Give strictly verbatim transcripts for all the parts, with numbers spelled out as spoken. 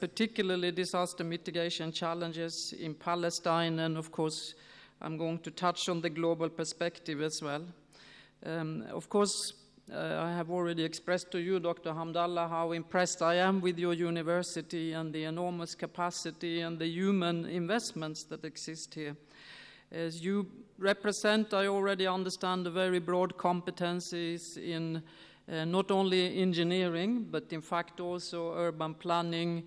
particularly disaster mitigation challenges in Palestine, and of course I'm going to touch on the global perspective as well. Um, of course, uh, I have already expressed to you, Doctor Hamdallah, how impressed I am with your university and the enormous capacity and the human investments that exist here. As you represent, I already understand the very broad competencies in uh, not only engineering, but in fact also urban planning,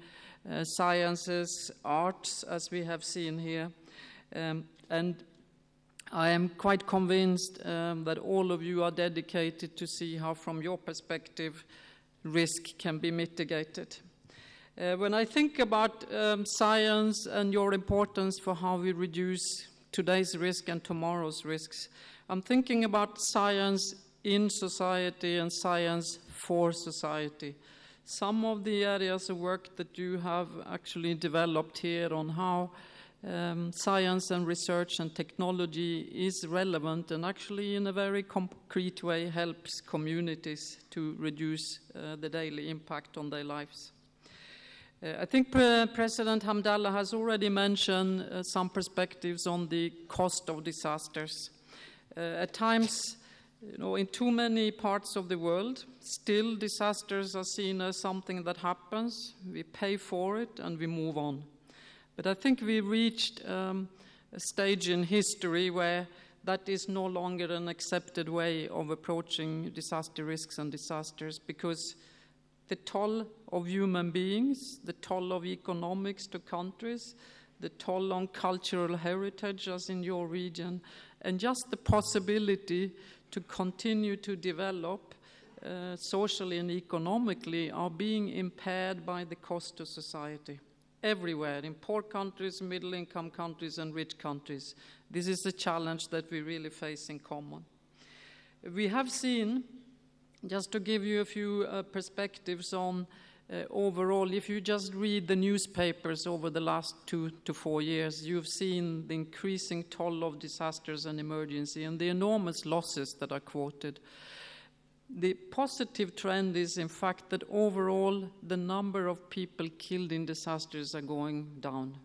uh, sciences, arts, as we have seen here. Um, and I am quite convinced um, that all of you are dedicated to see how, from your perspective, risk can be mitigated. Uh, when I think about um, science and your importance for how we reduce today's risk and tomorrow's risks, I'm thinking about science in society and science for society. Some of the areas of work that you have actually developed here on how Um, science and research and technology is relevant and actually in a very concrete way helps communities to reduce uh, the daily impact on their lives. Uh, I think Pre- President Hamdallah has already mentioned uh, some perspectives on the cost of disasters. Uh, at times, you know, in too many parts of the world, still disasters are seen as something that happens, we pay for it and we move on. But I think we reached um, a stage in history where that is no longer an accepted way of approaching disaster risks and disasters, because the toll of human beings, the toll of economics to countries, the toll on cultural heritage, as in your region, and just the possibility to continue to develop uh, socially and economically are being impaired by the cost to society. Everywhere, in poor countries, middle-income countries, and rich countries. This is the challenge that we really face in common. We have seen, just to give you a few uh, perspectives on uh, overall, if you just read the newspapers over the last two to four years, you've seen the increasing toll of disasters and emergency and the enormous losses that are quoted. The positive trend is, in fact, that overall the number of people killed in disasters are going down,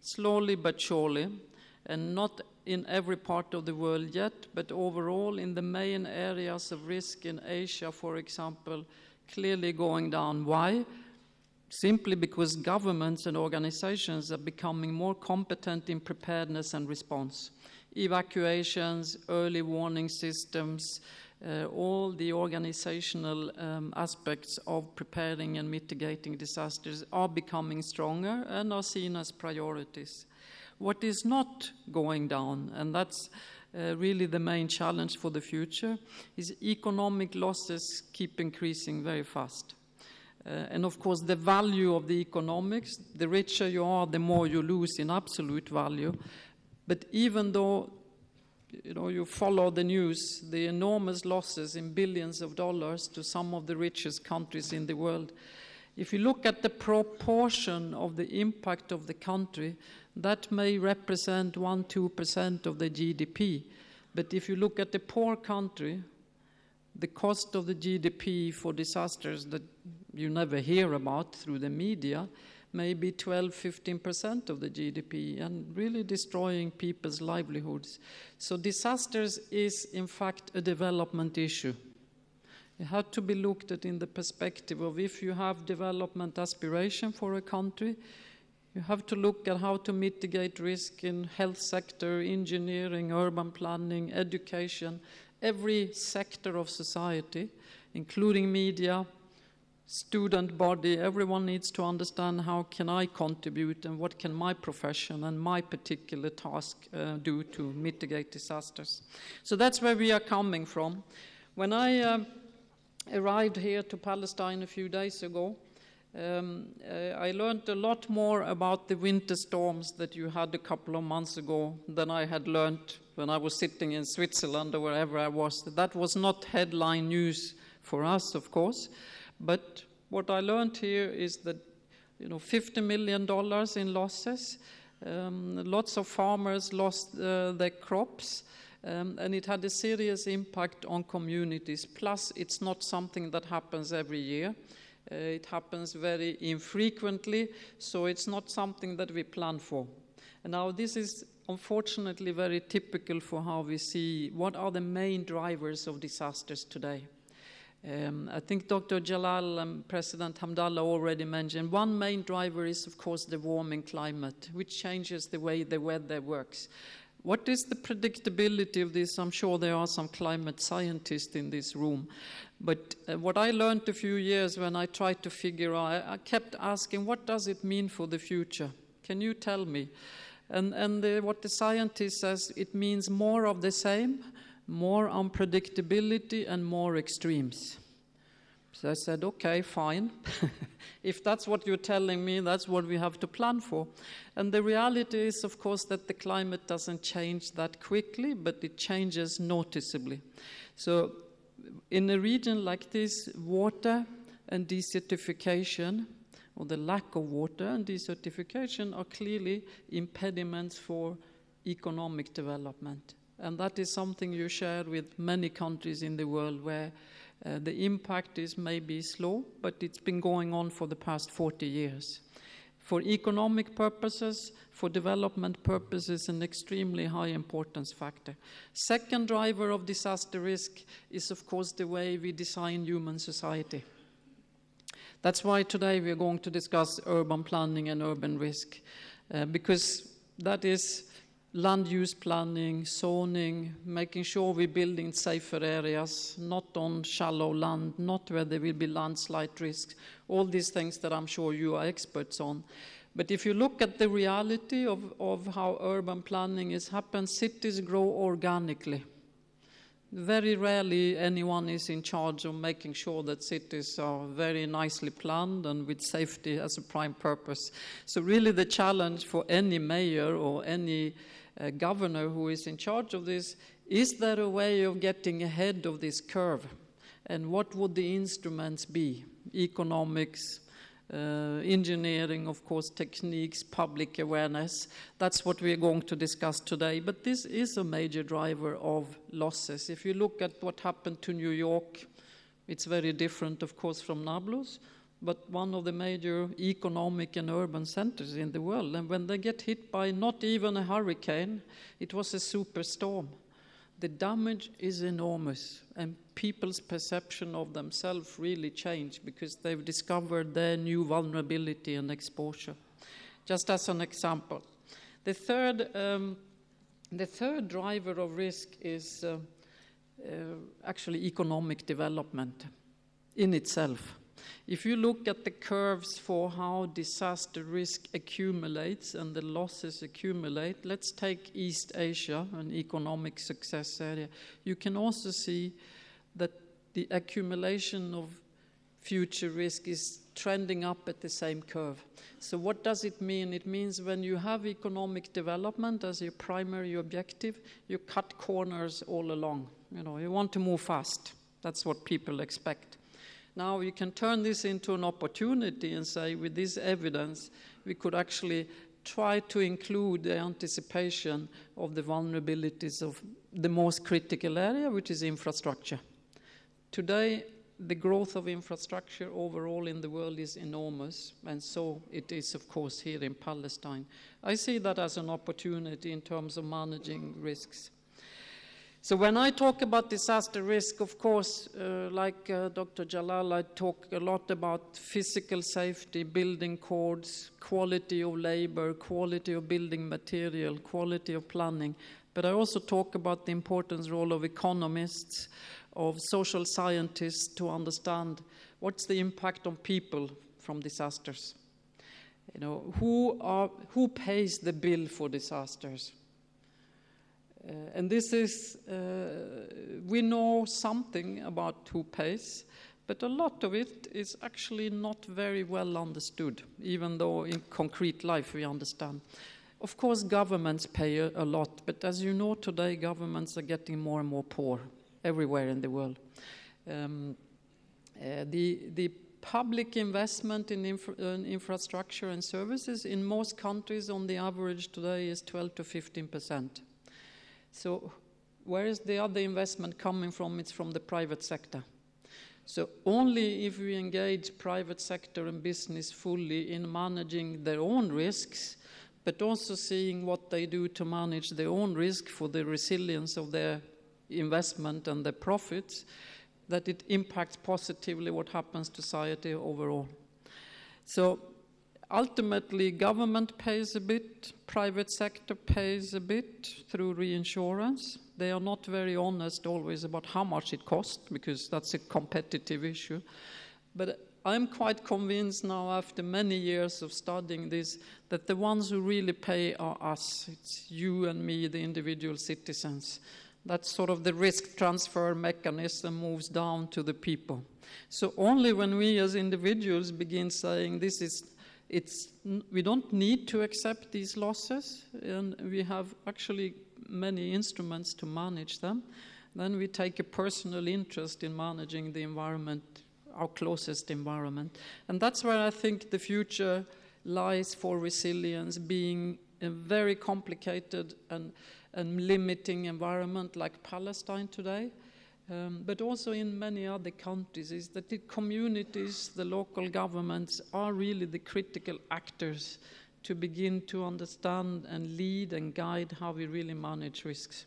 slowly but surely, and not in every part of the world yet, but overall in the main areas of risk in Asia, for example, clearly going down. Why? Simply because governments and organizations are becoming more competent in preparedness and response. Evacuations, early warning systems, Uh, all the organizational um, aspects of preparing and mitigating disasters are becoming stronger and are seen as priorities. What is not going down, and that's uh, really the main challenge for the future, is economic losses keep increasing very fast. Uh, and of course, the value of the economics, the richer you are, the more you lose in absolute value. But even though You know, you follow the news, the enormous losses in billions of dollars to some of the richest countries in the world. If you look at the proportion of the impact of the country, that may represent one, two percent of the G D P. But if you look at the poor country, the cost of the G D P for disasters that you never hear about through the media may be twelve, fifteen percent of the G D P and really destroying people's livelihoods. So disasters is, in fact, a development issue. It had to be looked at in the perspective of if you have development aspiration for a country, you have to look at how to mitigate risk in health sector, engineering, urban planning, education, every sector of society, including media, student body. Everyone needs to understand how can I contribute and what can my profession and my particular task uh, do to mitigate disasters. So that's where we are coming from. When I uh, arrived here to Palestine a few days ago, um, uh, I learned a lot more about the winter storms that you had a couple of months ago than I had learned when I was sitting in Switzerland or wherever I was. That was not headline news for us, of course. But what I learned here is that, you know, fifty million dollars in losses, um, lots of farmers lost uh, their crops, um, and it had a serious impact on communities. Plus, it's not something that happens every year. Uh, it happens very infrequently, so it's not something that we plan for. And now this is unfortunately very typical for how we see what are the main drivers of disasters today. Um, I think Doctor Jalal and President Hamdallah already mentioned one main driver is, of course, the warming climate, which changes the way the weather works. What is the predictability of this? I'm sure there are some climate scientists in this room. But uh, what I learned a few years when I tried to figure out, I, I kept asking, what does it mean for the future? Can you tell me? And, and the, what the scientist says, it means more of the same, more unpredictability, and more extremes. So I said, okay, fine. If that's what you're telling me, that's what we have to plan for. And the reality is, of course, that the climate doesn't change that quickly, but it changes noticeably. So in a region like this, water and desertification, or the lack of water and desertification, are clearly impediments for economic development. And that is something you share with many countries in the world where uh, the impact is maybe slow, but it's been going on for the past forty years. For economic purposes, for development purposes, an extremely high importance factor. Second driver of disaster risk is, of course, the way we design human society. That's why today we're going to discuss urban planning and urban risk, uh, because that is land use planning, zoning, making sure we build in safer areas, not on shallow land, not where there will be landslide risks, all these things that I'm sure you are experts on. But if you look at the reality of, of how urban planning is happened, cities grow organically. Very rarely anyone is in charge of making sure that cities are very nicely planned and with safety as a prime purpose. So really the challenge for any mayor or any uh, governor who is in charge of this, is there a way of getting ahead of this curve? And what would the instruments be? Economics, Uh, engineering, of course, techniques, public awareness. That's what we're going to discuss today. But this is a major driver of losses. If you look at what happened to New York, it's very different, of course, from Nablus, but one of the major economic and urban centers in the world. And when they get hit by not even a hurricane, it was a superstorm. The damage is enormous, and people's perception of themselves really changed because they've discovered their new vulnerability and exposure. Just as an example. The third, um, the third driver of risk is uh, uh, actually economic development in itself. If you look at the curves for how disaster risk accumulates and the losses accumulate, let's take East Asia, an economic success area. You can also see that the accumulation of future risk is trending up at the same curve. So what does it mean? It means when you have economic development as your primary objective, you cut corners all along. You know, you want to move fast. That's what people expect. Now you can turn this into an opportunity and say, with this evidence, we could actually try to include the anticipation of the vulnerabilities of the most critical area, which is infrastructure. Today, the growth of infrastructure overall in the world is enormous, and so it is, of course, here in Palestine. I see that as an opportunity in terms of managing risks. So when I talk about disaster risk, of course, uh, like uh, Doctor Jalal, I talk a lot about physical safety, building codes, quality of labor, quality of building material, quality of planning. But I also talk about the important role of economists, of social scientists to understand what's the impact on people from disasters. You know, who, are, who pays the bill for disasters? Uh, and this is, uh, we know something about who pays, but a lot of it is actually not very well understood, even though in concrete life we understand. Of course, governments pay a, a lot, but as you know today, governments are getting more and more poor everywhere in the world. Um, uh, the, the public investment in, infra in infrastructure and services in most countries on the average today is twelve to fifteen percent. So where is the other investment coming from? It's from the private sector. So only if we engage private sector and business fully in managing their own risks, but also seeing what they do to manage their own risk for the resilience of their investment and their profits, that it impacts positively what happens to society overall. So ultimately, government pays a bit, private sector pays a bit through reinsurance. They are not very honest always about how much it costs, because that's a competitive issue. But I'm quite convinced now, after many years of studying this, that the ones who really pay are us. It's you and me, the individual citizens. That's sort of the risk transfer mechanism moves down to the people. So only when we as individuals begin saying this is, it's, we don't need to accept these losses, and we have actually many instruments to manage them, then we take a personal interest in managing the environment, our closest environment. And that's where I think the future lies for resilience, being a very complicated and, and limiting environment like Palestine today, um, but also in many other countries, is that the communities, the local governments are really the critical actors to begin to understand and lead and guide how we really manage risks.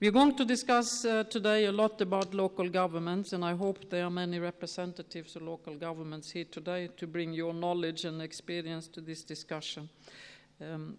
We're going to discuss uh, today a lot about local governments, and I hope there are many representatives of local governments here today to bring your knowledge and experience to this discussion. Um,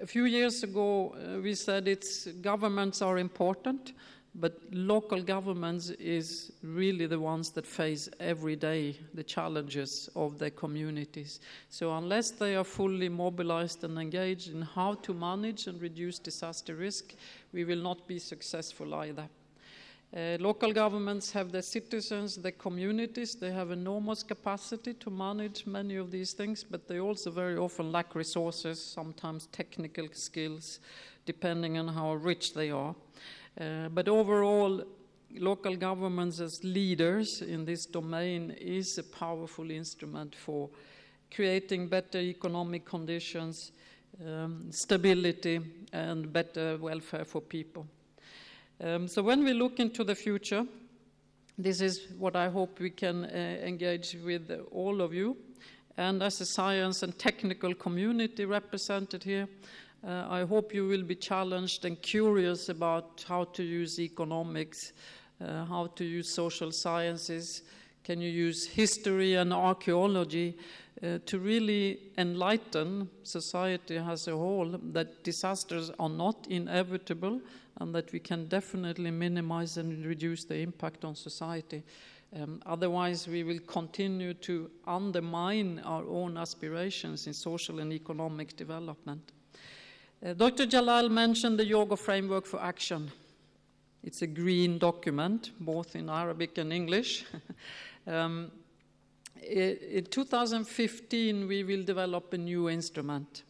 a few years ago, uh, we said it's governments are important, but local governments is really the ones that face every day the challenges of their communities. So unless they are fully mobilized and engaged in how to manage and reduce disaster risk, we will not be successful either. Uh, local governments have their citizens, their communities. They have enormous capacity to manage many of these things, but they also very often lack resources, sometimes technical skills, depending on how rich they are. Uh, but overall, local governments as leaders in this domain is a powerful instrument for creating better economic conditions, um, stability, and better welfare for people. Um, so when we look into the future, this is what I hope we can uh, engage with all of you. And as a science and technical community represented here, Uh, I hope you will be challenged and curious about how to use economics, uh, how to use social sciences. Can you use history and archaeology uh, to really enlighten society as a whole that disasters are not inevitable and that we can definitely minimize and reduce the impact on society. Um, otherwise, we will continue to undermine our own aspirations in social and economic development. Uh, Doctor Jalal mentioned the Hyogo Framework for Action. It's a green document, both in Arabic and English. um, in two thousand fifteen, we will develop a new instrument.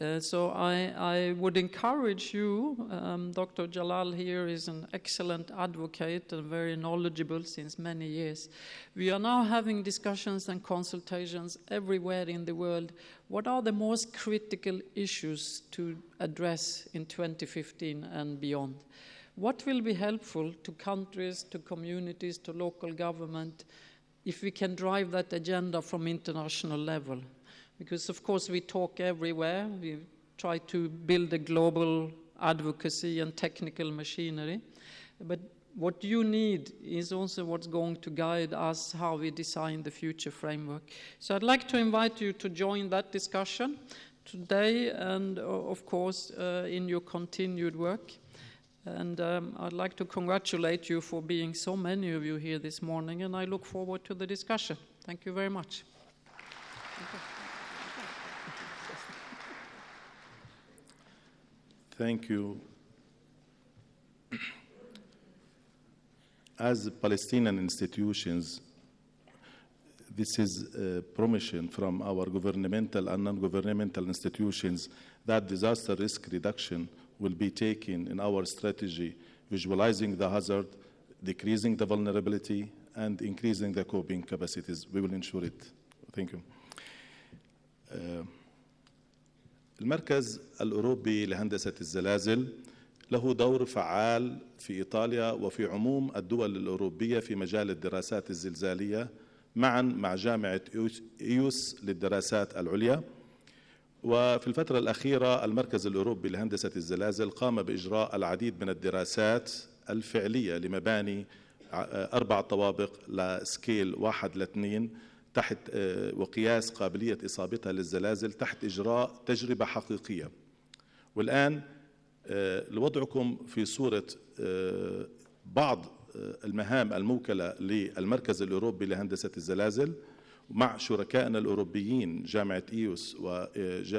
Uh, so I, I would encourage you, um, Doctor Jalal here is an excellent advocate and very knowledgeable since many years. We are now having discussions and consultations everywhere in the world. What are the most critical issues to address in twenty fifteen and beyond? What will be helpful to countries, to communities, to local government if we can drive that agenda from international level? Because, of course, we talk everywhere. We try to build a global advocacy and technical machinery. But what you need is also what's going to guide us how we design the future framework. So I'd like to invite you to join that discussion today and, of course, uh, in your continued work. And um, I'd like to congratulate you for being so many of you here this morning, and I look forward to the discussion. Thank you very much. Thank you. Thank you. As Palestinian institutions, this is a promission from our governmental and non-governmental institutions that disaster risk reduction will be taken in our strategy, visualizing the hazard, decreasing the vulnerability, and increasing the coping capacities. We will ensure it. Thank you. Uh, المركز الأوروبي لهندسة الزلازل له دور فعال في إيطاليا وفي عموم الدول الأوروبية في مجال الدراسات الزلزالية معا مع جامعة إيوس للدراسات العليا. وفي الفترة الأخيرة المركز الأوروبي لهندسة الزلازل قام بإجراء العديد من الدراسات الفعلية لمباني أربع طوابق لسكيل واحد لاثنين تحت وقياس قابلية إصابتها للزلازل تحت إجراء تجربة حقيقية. والآن لوضعكم في صورة بعض المهام الموكلة للمركز الأوروبي لهندسة الزلازل مع شركائنا الأوروبيين جامعة إيوس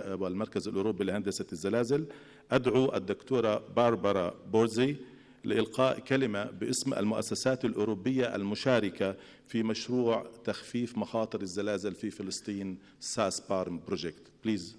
والمركز الأوروبي لهندسة الزلازل. أدعو الدكتورة باربرا بورزي لإلقاء كلمة باسم المؤسسات الأوروبية المشاركة في مشروع تخفيف مخاطر الزلازل في فلسطين ساسبارم بروجكت. بليز.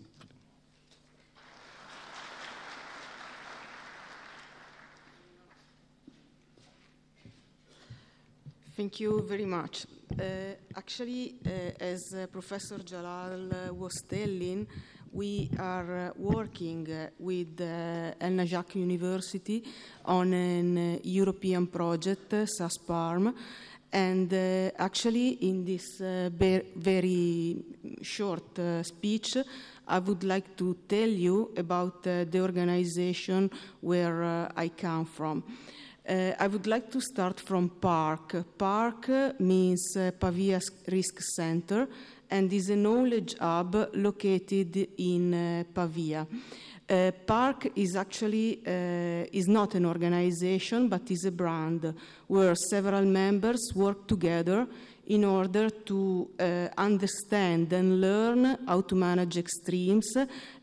Thank you very much. Uh, actually, uh, as uh, Professor Jalal uh, was telling, we are uh, working uh, with uh, An-Najah University on an uh, European project, uh, SASPARM, and uh, actually in this uh, very short uh, speech, I would like to tell you about uh, the organization where uh, I come from. Uh, I would like to start from PARC. PARC means uh, Pavia Risk Center and is a knowledge hub located in uh, Pavia. Uh, PARC is actually uh, is not an organization but is a brand where several members work together in order to uh, understand and learn how to manage extremes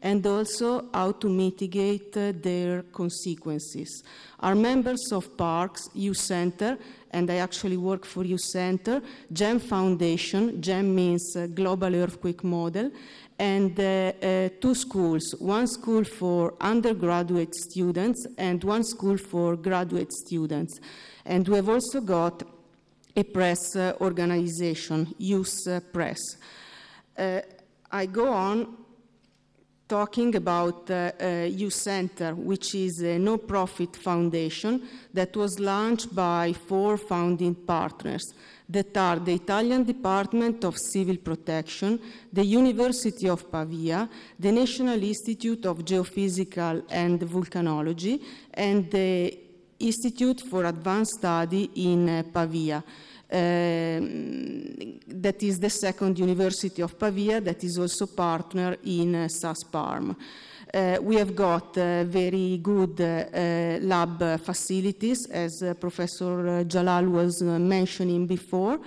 and also how to mitigate uh, their consequences. Our members of PARCs, EUCENTRE, and I actually work for EUCENTRE, GEM Foundation, GEM means uh, Global Earthquake Model, and uh, uh, two schools, one school for undergraduate students and one school for graduate students. And we have also got a press uh, organization, Use uh, Press. Uh, I go on talking about uh, uh, EUCENTRE, which is a no-profit foundation that was launched by four founding partners that are the Italian Department of Civil Protection, the University of Pavia, the National Institute of Geophysical and Volcanology, and the Institute for Advanced Study in uh, Pavia. Uh, that is the second University of Pavia that is also partner in uh, SASPARM. Uh, we have got uh, very good uh, uh, lab uh, facilities, as uh, Professor uh, Jalal was uh, mentioning before.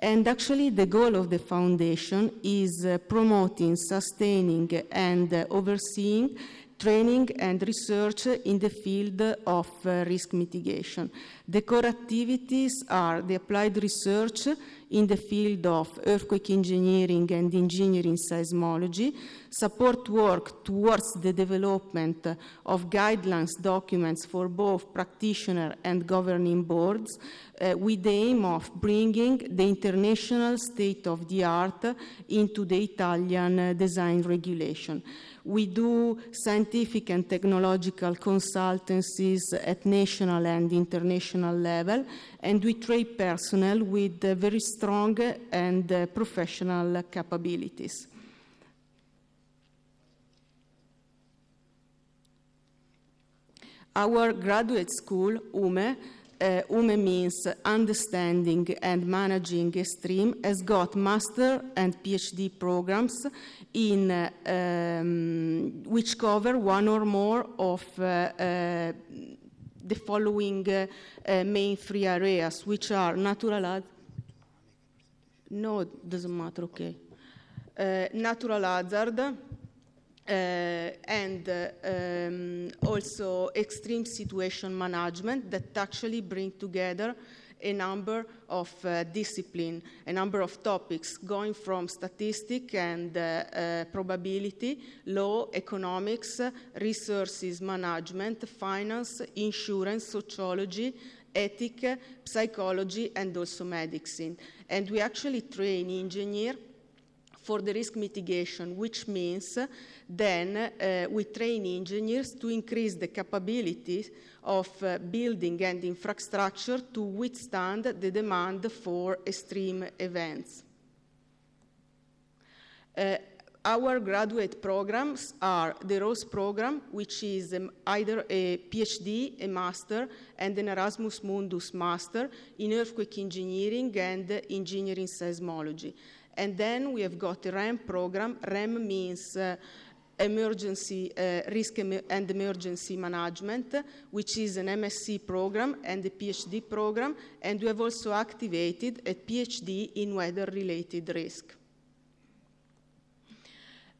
And actually the goal of the foundation is uh, promoting, sustaining and uh, overseeing training and research in the field of uh, risk mitigation. The core activities are the applied research in the field of earthquake engineering and engineering seismology, support work towards the development of guidelines documents for both practitioner and governing boards uh, with the aim of bringing the international state of the art into the Italian uh, design regulation. We do scientific and technological consultancies at national and international level, and we train personnel with uh, very strong and uh, professional capabilities. Our graduate school, UME, Uh, UME means understanding and managing extreme, has got master and PhD programs in uh, um, which cover one or more of uh, uh, the following uh, uh, main three areas, which are natural. No, it doesn't matter. Okay, uh, natural hazard. Uh, and uh, um, also extreme situation management that actually bring together a number of uh, discipline, a number of topics going from statistics and uh, uh, probability, law, economics, resources management, finance, insurance, sociology, ethics, psychology, and also medicine. And we actually train engineers for the risk mitigation, which means then uh, we train engineers to increase the capability of uh, building and infrastructure to withstand the demand for extreme events. Uh, Our graduate programs are the ROSE program, which is um, either a PhD, a master, and an Erasmus Mundus master in earthquake engineering and engineering seismology. And then we have got a REM program. REM means uh, emergency uh, risk and emergency management, which is an M S c program and a PhD program. And we have also activated a PhD in weather-related risk.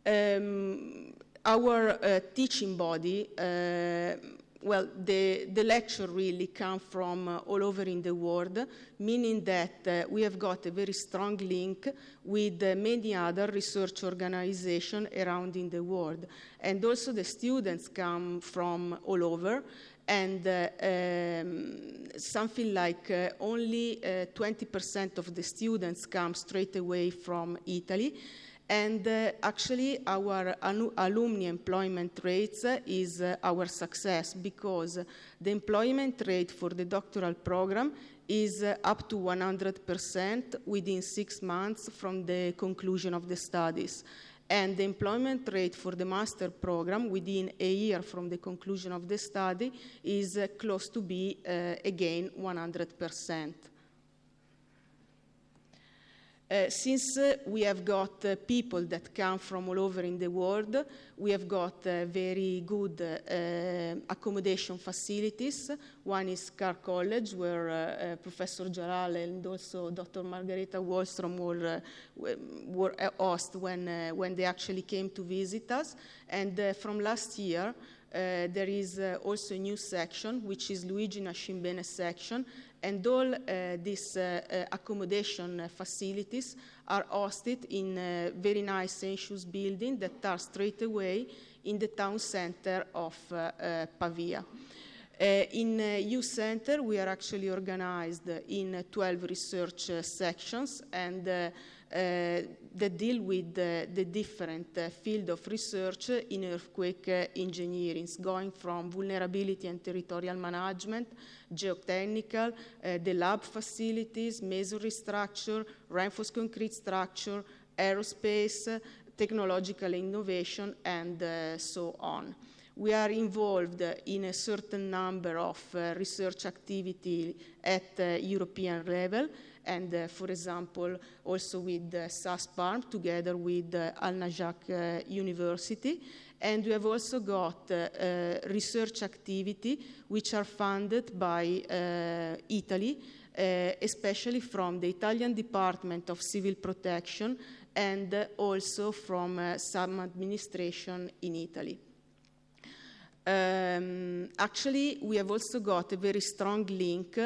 Um, our uh, teaching body, uh, well, the, the lecture really come from uh, all over in the world, meaning that uh, we have got a very strong link with uh, many other research organizations around in the world. And also the students come from all over, and uh, um, something like uh, only twenty percent uh, of the students come straight away from Italy. And uh, actually, our alumni employment rates uh, is uh, our success, because the employment rate for the doctoral program is uh, up to one hundred percent within six months from the conclusion of the studies. And the employment rate for the master program within a year from the conclusion of the study is uh, close to be, uh, again, one hundred percent. Uh, since uh, we have got uh, people that come from all over in the world, we have got uh, very good uh, accommodation facilities. One is Carr College, where uh, uh, Professor Jalal and also Doctor Margareta Wahlstrom were, uh, were hosts when, uh, when they actually came to visit us. And uh, from last year, Uh, there is uh, also a new section, which is Luigi Nascimbene section, and all uh, these uh, uh, accommodation facilities are hosted in a very nice ancient building that are straight away in the town center of uh, uh, Pavia. Uh, in uh, EUCENTRE, we are actually organized in twelve research uh, sections, and uh, Uh, that deal with uh, the different uh, field of research in earthquake uh, engineering, going from vulnerability and territorial management, geotechnical, uh, the lab facilities, masonry structure, reinforced concrete structure, aerospace, uh, technological innovation, and uh, so on. We are involved in a certain number of uh, research activity at uh, European level, and uh, for example, also with uh, SASPARM, together with uh, An-Najah uh, University. And we have also got uh, uh, research activity which are funded by uh, Italy, uh, especially from the Italian Department of Civil Protection, and uh, also from uh, some administration in Italy. Um, actually, we have also got a very strong link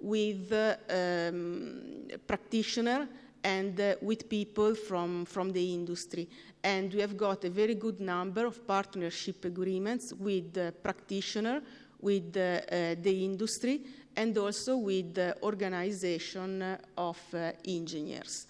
with uh, um, practitioners and uh, with people from, from the industry. And we have got a very good number of partnership agreements with uh, practitioners, with uh, uh, the industry, and also with the organization of uh, engineers.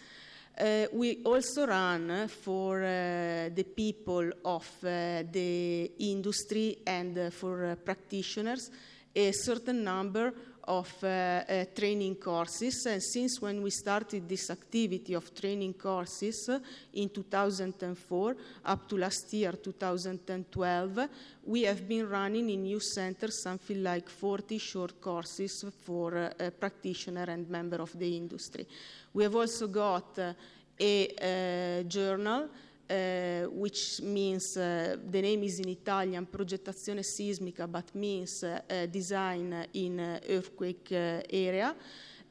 Uh, we also run uh, for uh, the people of uh, the industry and uh, for uh, practitioners a certain number of uh, uh, training courses. And since when we started this activity of training courses uh, in two thousand four up to last year, two thousand twelve, we have been running in EUCENTRE something like forty short courses for uh, uh, practitioners and members of the industry. We have also got uh, a uh, journal, Uh, which means, uh, the name is in Italian, Progettazione Sismica, but means uh, uh, design in uh, earthquake uh, area.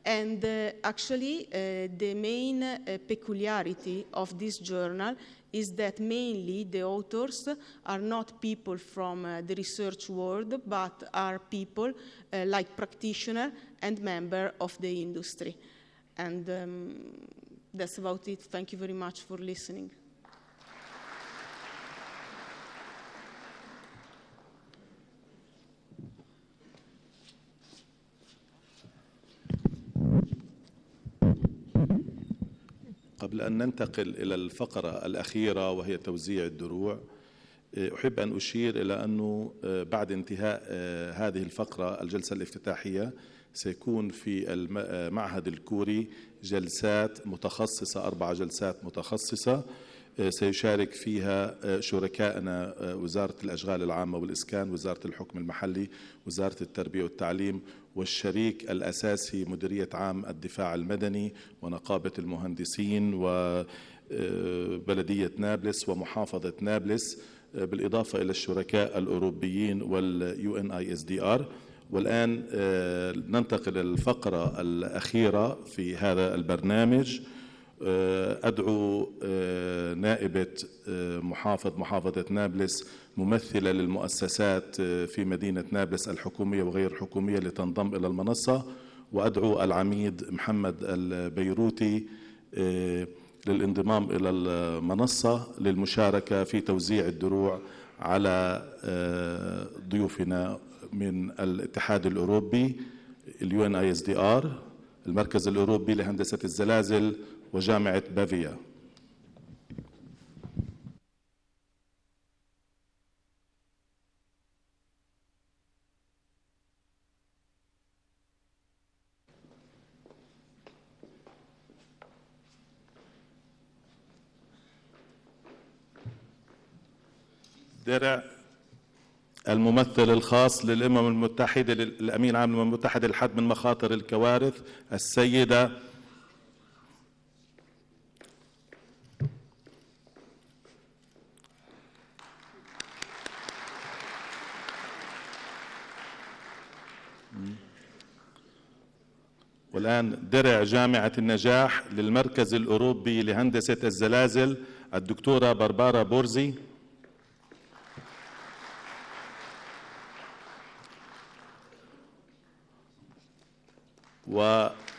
And uh, actually, uh, the main uh, peculiarity of this journal is that mainly the authors are not people from uh, the research world, but are people uh, like practitioners and members of the industry. And um, that's about it. Thank you very much for listening. قبل أن ننتقل إلى الفقرة الأخيرة وهي توزيع الدروع، أحب أن أشير إلى أنه بعد انتهاء هذه الفقرة الجلسة الافتتاحية سيكون في المعهد الكوري جلسات متخصصة، أربع جلسات متخصصة سيشارك فيها شركائنا وزارة الأشغال العامة والإسكان، وزارة الحكم المحلي، وزارة التربية والتعليم، والشريك الأساسي مديرية عام الدفاع المدني ونقابة المهندسين وبلدية نابلس ومحافظة نابلس، بالإضافة إلى الشركاء الأوروبيين واليو إن آي إس دي آر. والآن ننتقل للفقرة الأخيرة في هذا البرنامج. أدعو نائبة محافظ محافظة نابلس ممثلة للمؤسسات في مدينة نابلس الحكومية وغير الحكومية لتنضم إلى المنصة، وأدعو العميد محمد البيروتي للانضمام إلى المنصة للمشاركة في توزيع الدروع على ضيوفنا من الاتحاد الأوروبي، اليو إن آي إس دي آر، المركز الأوروبي لهندسة الزلازل، وجامعة بافيا. درع الممثل الخاص للأمم المتحدة، للأمين العام للأمم المتحدة للحد من مخاطر الكوارث، السيدة والآن درع جامعة النجاح للمركز الأوروبي لهندسة الزلازل، الدكتورة بربارا بورزي. و